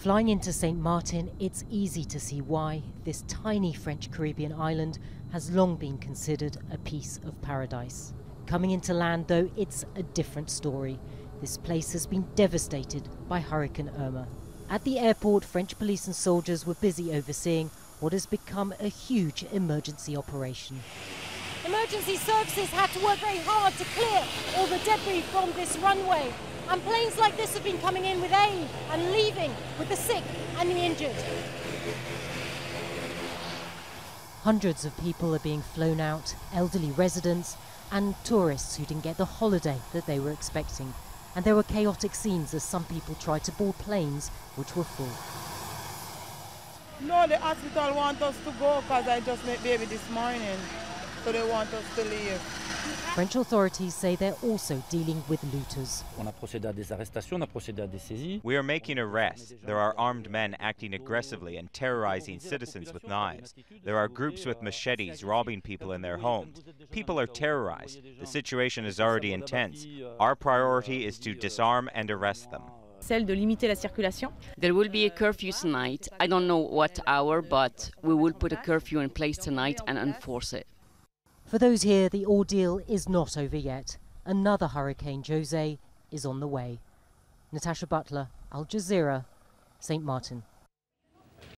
Flying into Saint Martin, it's easy to see why this tiny French Caribbean island has long been considered a piece of paradise. Coming into land though, it's a different story. This place has been devastated by Hurricane Irma. At the airport, French police and soldiers were busy overseeing what has become a huge emergency operation. Emergency services had to work very hard to clear all the debris from this runway. And planes like this have been coming in with aid and leaving with the sick and the injured. Hundreds of people are being flown out, elderly residents and tourists who didn't get the holiday that they were expecting. And there were chaotic scenes as some people tried to board planes which were full. No, the hospital want us to go because I just met baby this morning, so they want us to leave. French authorities say they're also dealing with looters. We are making arrests. There are armed men acting aggressively and terrorizing citizens with knives. There are groups with machetes robbing people in their homes. People are terrorized. The situation is already intense. Our priority is to disarm and arrest them. There will be a curfew tonight. I don't know what hour, but we will put a curfew in place tonight and enforce it. For those here, the ordeal is not over yet. Another Hurricane Jose is on the way. Natacha Butler, Al Jazeera, Saint Martin.